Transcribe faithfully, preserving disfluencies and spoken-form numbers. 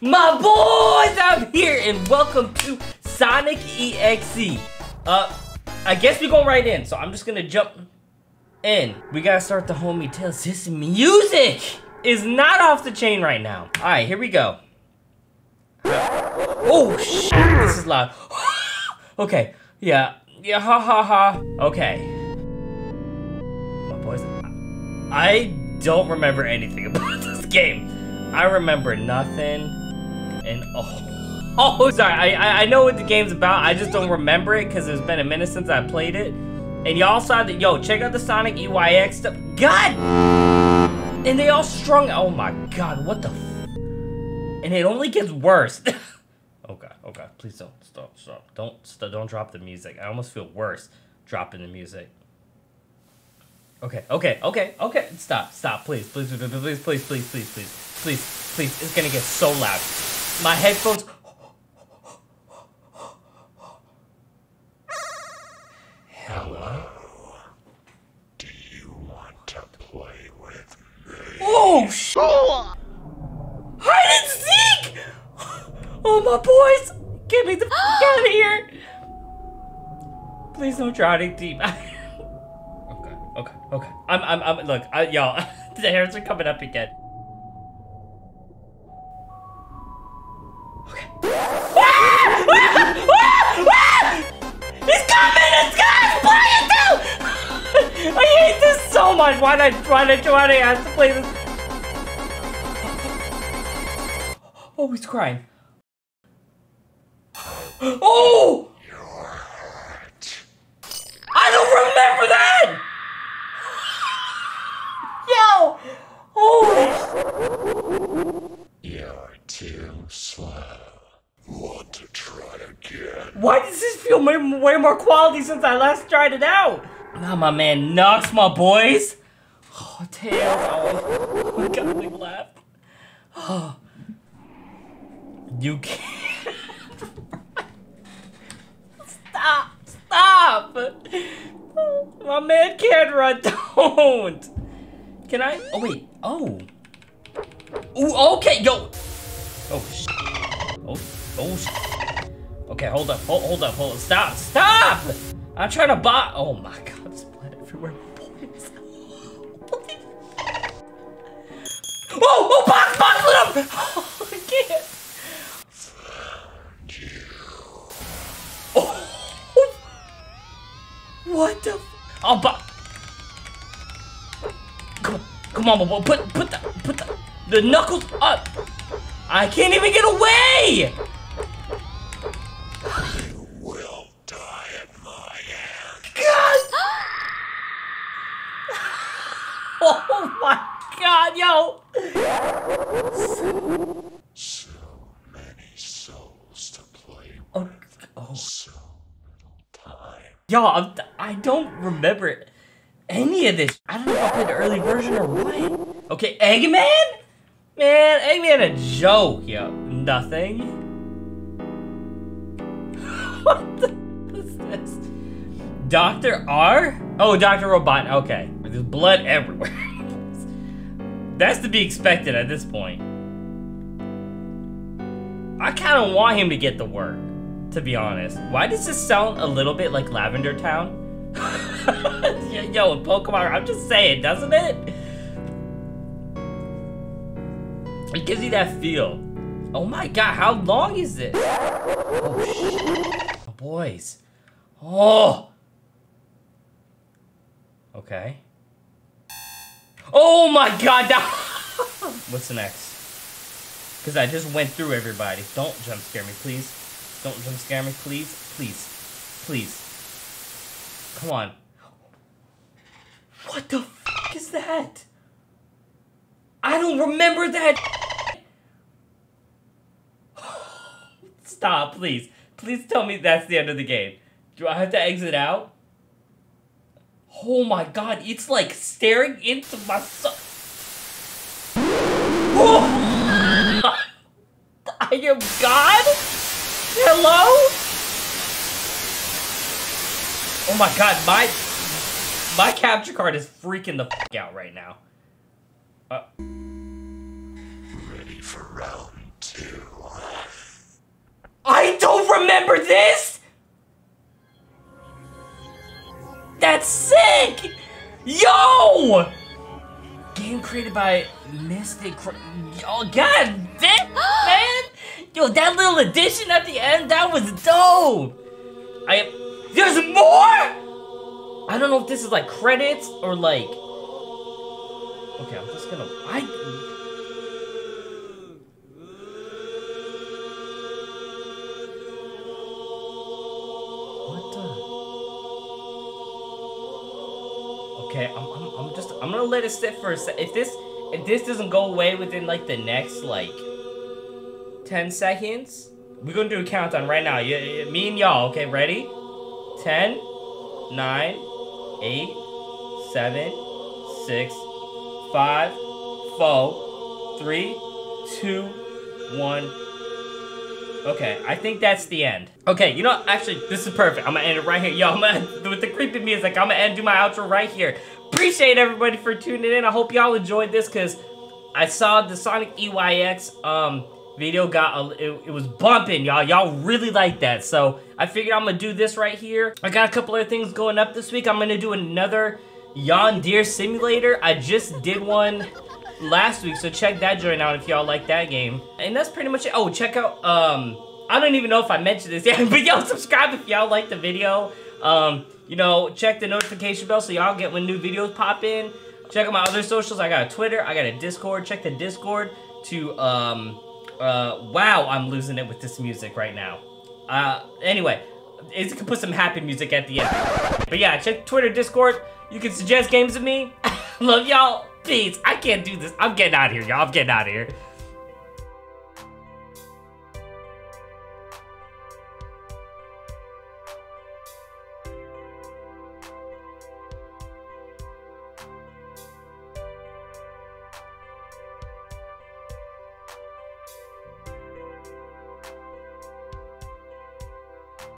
My boys out here, and welcome to Sonic E X E. Uh, I guess we go right in, so I'm just gonna jump in. We gotta start the homie tales. This music is not off the chain right now. All right, here we go. Oh, shit, this is loud. Okay, yeah, yeah, ha ha ha. Okay. My boys, I don't remember anything about this game. I remember nothing, and oh, oh, sorry, I, I know what the game's about, I just don't remember it, because it's been a minute since I played it, and y'all saw that, yo, check out the Sonic E Y X stuff, God, and they all strung, oh my God, what the, f and it only gets worse, oh God, oh God, please don't, stop, stop, don't, st don't drop the music, I almost feel worse dropping the music. Okay, okay, okay, okay, stop, stop, please, please, please, please, please, please, please, please, please, please, it's gonna get so loud. My headphones. Hello, do you want to play with me? Oh, sh- hide and seek! Oh, my boys, get me the f*** out of here. Please don't try to deep. Okay, okay. I'm, I'm, I'm, look, y'all, the hairs are coming up again. Okay. Ah! Ah! Ah! Ah! It's coming! It's coming! Play it too! I hate this so much. Why did I, why did I, why did I have to play this? Oh, he's crying. Oh! You're hurt. I don't remember that! Yo! Oh! You're too slow. Want to try again? Why does this feel way, way more quality since I last tried it out? Now my man knocks my boys. Oh, Tails. Oh, oh my God, we laughed. Oh. You can't. Stop. Stop. My man can't run. Don't. Can I? Oh wait, oh. Ooh, okay, yo. Oh, sh oh, oh, sh okay, hold up, hold, hold up, hold up, stop, stop! I'm trying to buy, oh my God, there's blood everywhere, boys. Oh, oh, box, box, let him! Oh, I can't. Found you. Oh, oh. What the? I'll buy. Come on, boy, put put the put the, the knuckles up. I can't even get away. You will die at my hand. God. Oh my God, yo. So many souls to play with. Oh, oh. So little time. Yo, I'm, I don't remember it. Any of this. I don't know if I played the early version or what. Okay, Eggman? Man, Eggman a joke, yo. Nothing. What the f is this? Doctor R? Oh, Doctor Robot, okay. There's blood everywhere. That's to be expected at this point. I kinda want him to get the work, to be honest. Why does this sound a little bit like Lavender Town? Yo, in Pokemon, I'm just saying, doesn't it? It gives you that feel. Oh my God, how long is this? Oh, shit. Oh, boys. Oh. Okay. Oh my God. What's the next? Because I just went through everybody. Don't jump scare me, please. Don't jump scare me, please. Please. Please. Come on. What the f is that? I don't remember that. Stop, please. Please tell me that's the end of the game. Do I have to exit out? Oh my God, it's like staring into my soul. Oh! I am God? Hello? Oh my God, my my capture card is freaking the f out right now. Uh. Ready for round two. exist? That's sick! Yo! Game created by Mystic. Oh, god damn, man! Yo, that little addition at the end, that was dope! I. There's more?! I don't know if this is like credits or like. Okay, I'm just gonna. I. Okay, I'm, I'm, I'm just, I'm gonna let it sit for a sec. If this, if this doesn't go away within, like, the next, like, ten seconds, we're gonna do a countdown right now. You, you, me and y'all, okay, ready? ten, nine, eight, seven, six, five, four, three, two, one. Okay, I think that's the end. Okay, you know, actually, this is perfect. I'm gonna end it right here. Yo, I'm gonna, with the creepy music, I'm gonna end, do my outro right here. Appreciate everybody for tuning in. I hope y'all enjoyed this, because I saw the Sonic E X E um, video got, a, it, it was bumping, y'all. Y'all really liked that, so I figured I'm gonna do this right here. I got a couple other things going up this week. I'm gonna do another Yon Deer Simulator. I just did one last week, so check that joint out if y'all like that game. And that's pretty much it. Oh, check out, um... I don't even know if I mentioned this yet, but y'all subscribe if y'all like the video. Um, you know, check the notification bell so y'all get when new videos pop in. Check out my other socials. I got a Twitter. I got a Discord. Check the Discord to, um, uh, wow, I'm losing it with this music right now. Uh, anyway, it's gonna put some happy music at the end. But yeah, check Twitter, Discord. You can suggest games to me. Love y'all. Peace. I can't do this. I'm getting out of here, y'all. I'm getting out of here.